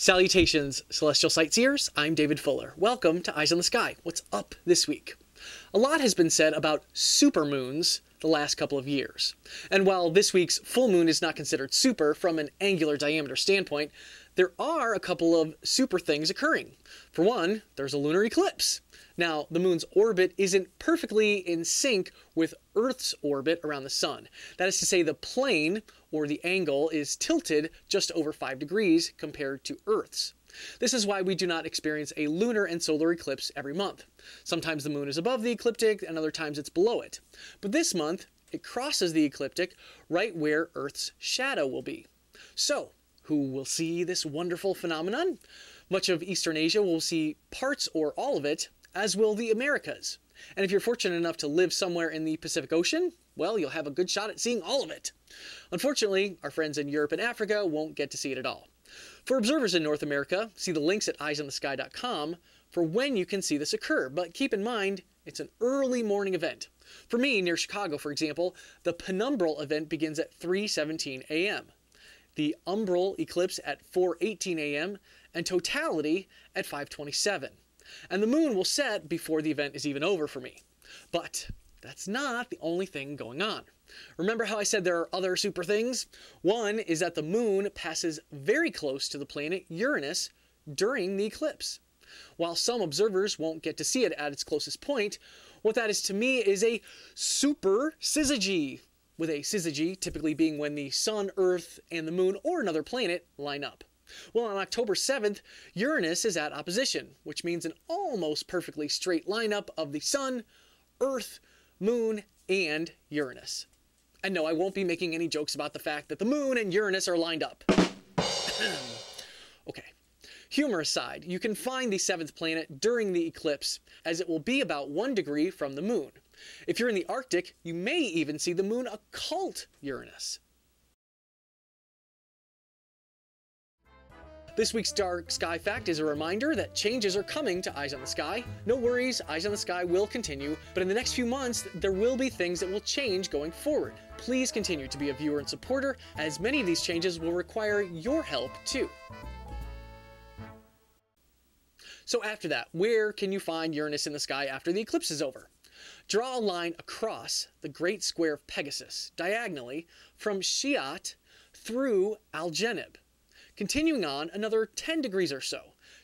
Salutations, Celestial Sightseers. I'm David Fuller. Welcome to Eyes on the Sky. What's up this week? A lot has been said about supermoons the last couple of years. And while this week's full moon is not considered super from an angular diameter standpoint, there are a couple of super things occurring. For one, there's a lunar eclipse. Now, the moon's orbit isn't perfectly in sync with Earth's orbit around the sun. That is to say, the plane, or the angle, is tilted just over 5 degrees compared to Earth's. This is why we do not experience a lunar and solar eclipse every month. Sometimes the moon is above the ecliptic, and other times it's below it. But this month, it crosses the ecliptic right where Earth's shadow will be. So, who will see this wonderful phenomenon? Much of Eastern Asia will see parts or all of it, as will the Americas. And if you're fortunate enough to live somewhere in the Pacific Ocean, well, you'll have a good shot at seeing all of it. Unfortunately, our friends in Europe and Africa won't get to see it at all. For observers in North America, see the links at eyesonthesky.com for when you can see this occur, but keep in mind, it's an early morning event. For me, near Chicago, for example, the penumbral event begins at 3:17 a.m. the umbral eclipse at 4:18 a.m., and totality at 5:27. And the moon will set before the event is even over for me. But that's not the only thing going on. Remember how I said there are other super things? One is that the moon passes very close to the planet Uranus during the eclipse. While some observers won't get to see it at its closest point, what that is to me is a super syzygy, with a syzygy typically being when the sun, Earth, and the moon, or another planet, line up. Well, on October 7th, Uranus is at opposition, which means an almost perfectly straight lineup of the sun, Earth, moon, and Uranus. And no, I won't be making any jokes about the fact that the moon and Uranus are lined up. Okay. Humor aside, you can find the seventh planet during the eclipse, as it will be about 1 degree from the moon. If you're in the Arctic, you may even see the moon occult Uranus. This week's Dark Sky Fact is a reminder that changes are coming to Eyes on the Sky. No worries, Eyes on the Sky will continue, but in the next few months, there will be things that will change going forward. Please continue to be a viewer and supporter, as many of these changes will require your help too. So after that, where can you find Uranus in the sky after the eclipse is over? Draw a line across the Great Square of Pegasus, diagonally, from Sheat through Algenib, continuing on another 10 degrees or so,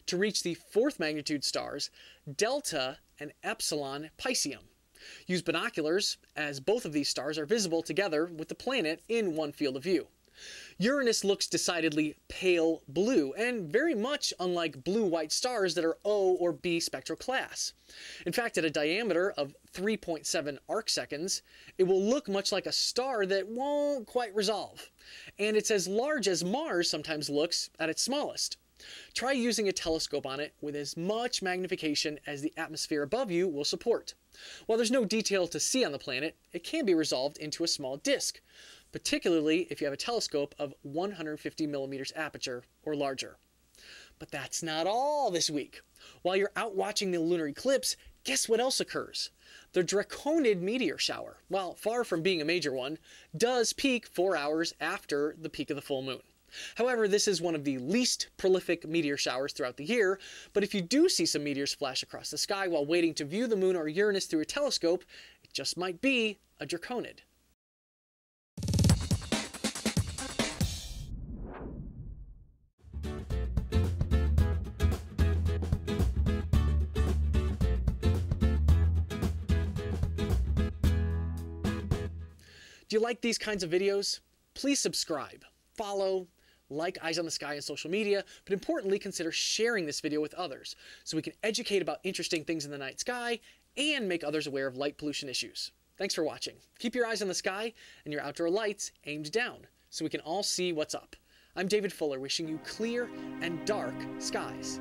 to reach the 4th magnitude stars, Delta and Epsilon Piscium. Use binoculars, as both of these stars are visible together with the planet in one field of view. Uranus looks decidedly pale blue, and very much unlike blue-white stars that are O or B spectral class. In fact, at a diameter of 3.7 arcseconds, it will look much like a star that won't quite resolve, and it's as large as Mars sometimes looks at its smallest. Try using a telescope on it with as much magnification as the atmosphere above you will support. While there's no detail to see on the planet, it can be resolved into a small disk, particularly if you have a telescope of 150 millimeters aperture or larger. But that's not all this week. While you're out watching the lunar eclipse, guess what else occurs? The Draconid meteor shower, while far from being a major one, does peak 4 hours after the peak of the full moon. However, this is one of the least prolific meteor showers throughout the year, but if you do see some meteors flash across the sky while waiting to view the moon or Uranus through a telescope, it just might be a Draconid. Do you like these kinds of videos? Please subscribe, follow, like Eyes on the Sky on social media, but importantly, consider sharing this video with others so we can educate about interesting things in the night sky and make others aware of light pollution issues. Thanks for watching. Keep your eyes on the sky and your outdoor lights aimed down so we can all see what's up. I'm David Fuller, wishing you clear and dark skies.